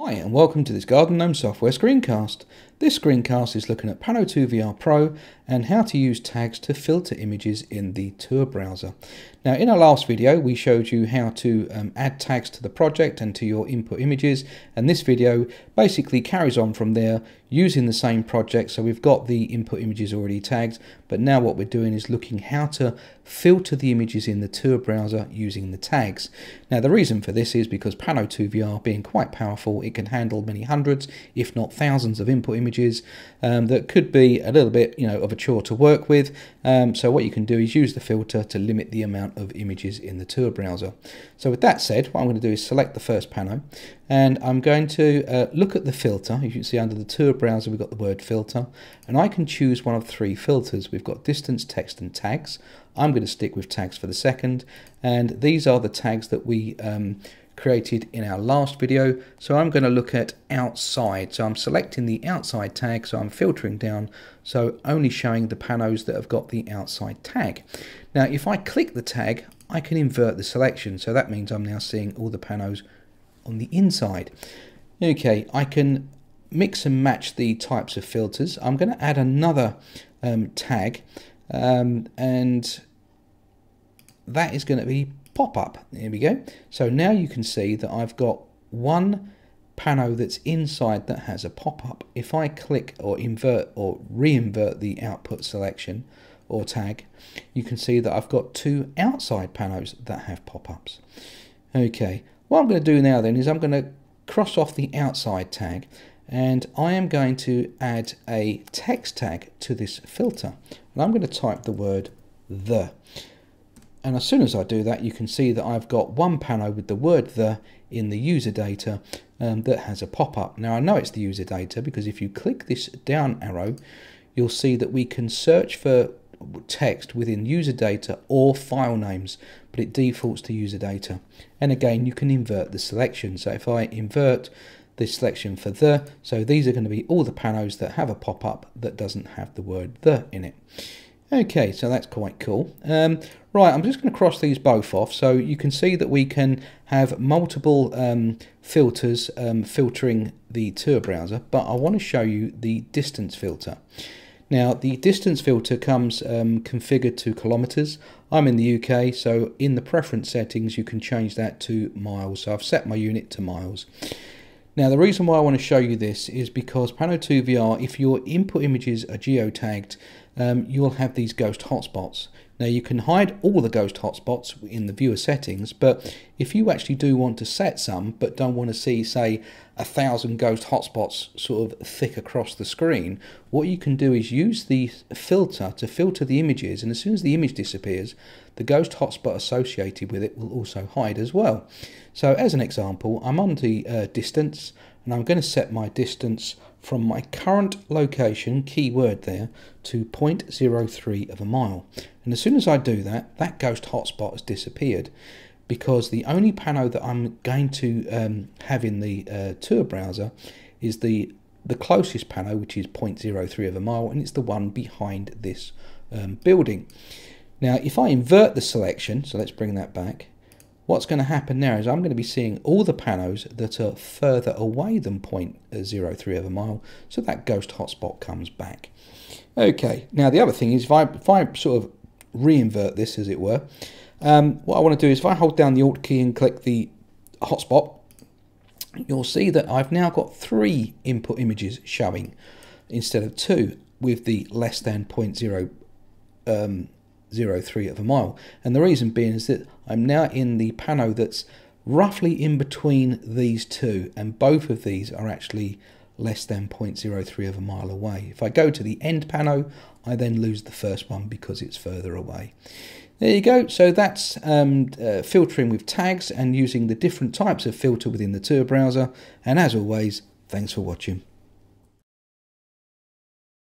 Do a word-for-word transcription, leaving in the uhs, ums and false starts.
Hi and welcome to this Garden Gnome Software screencast. This screencast is looking at Pano two V R Pro and how to use tags to filter images in the Tour browser. Now, in our last video we showed you how to um, add tags to the project and to your input images, and this video basically carries on from there using the same project. So we've got the input images already tagged, but now what we're doing is looking how to filter the images in the Tour browser using the tags. Now, the reason for this is because Pano two V R, being quite powerful, it can handle many hundreds if not thousands of input images um, that could be a little bit, you know, of a chore to work with. Um, so what you can do is use the filter to limit the amount of images in the Tour browser. So with that said, what I'm going to do is select the first Pano, and I'm going to uh, look at the filter. You can see under the Tour browser we've got the word filter, and I can choose one of three filters. We've got distance, text and tags. I'm going to stick with tags for the second, and these are the tags that we um, created in our last video. So I'm going to look at outside, so I'm selecting the outside tag, so I'm filtering down, so only showing the Panos that have got the outside tag. Now if I click the tag, I can invert the selection, so that means I'm now seeing all the Panos on the inside. Okay, I can mix and match the types of filters. I'm going to add another um, tag, um, and that is going to be pop-up. Here we go. So now you can see that I've got one Pano that's inside that has a pop-up. If I click or invert or re-invert the output selection or tag, you can see that I've got two outside Panos that have pop-ups. Okay, what I'm going to do now then is I'm going to cross off the outside tag, and I am going to add a text tag to this filter, and I'm going to type the word "the", and as soon as I do that you can see that I've got one Pano with the word "the" in the user data um, that has a pop-up. Now I know it's the user data because if you click this down arrow you'll see that we can search for text within user data or file names, but it defaults to user data. And again, you can invert the selection, so if I invert this selection for "the", so these are going to be all the Panos that have a pop-up that doesn't have the word "the" in it. Okay, so that's quite cool. Um, right, I'm just going to cross these both off, so you can see that we can have multiple um, filters um, filtering the Tour browser, but I want to show you the distance filter. Now the distance filter comes um, configured to kilometers. I'm in the U K, so in the preference settings you can change that to miles, so I've set my unit to miles. Now the reason why I want to show you this is because Pano two V R, if your input images are geotagged, um, you'll have these ghost hotspots. Now you can hide all the ghost hotspots in the viewer settings, but if you actually do want to set some but don't want to see, say, a thousand ghost hotspots sort of thick across the screen, what you can do is use the filter to filter the images, and as soon as the image disappears the ghost hotspot associated with it will also hide as well. So as an example, I'm on the uh, distance, and I'm going to set my distance from my current location, keyword there, to zero point zero three of a mile. And as soon as I do that, that ghost hotspot has disappeared, because the only Pano that I'm going to um, have in the uh, Tour browser is the, the closest Pano, which is zero point zero three of a mile, and it's the one behind this um, building. Now, if I invert the selection, so let's bring that back, what's going to happen now is I'm going to be seeing all the Panos that are further away than zero point zero three of a mile, so that ghost hotspot comes back. Okay, now the other thing is if I, if I sort of re-invert this, as it were, um, what I want to do is if I hold down the Alt key and click the hotspot, you'll see that I've now got three input images showing instead of two with the less than zero point zero three of a mile, and the reason being is that I'm now in the Pano that's roughly in between these two, and both of these are actually less than zero point zero three of a mile away. If I go to the end Pano, I then lose the first one because it's further away. There you go. So that's um, uh, filtering with tags and using the different types of filter within the Tour browser, and as always, thanks for watching.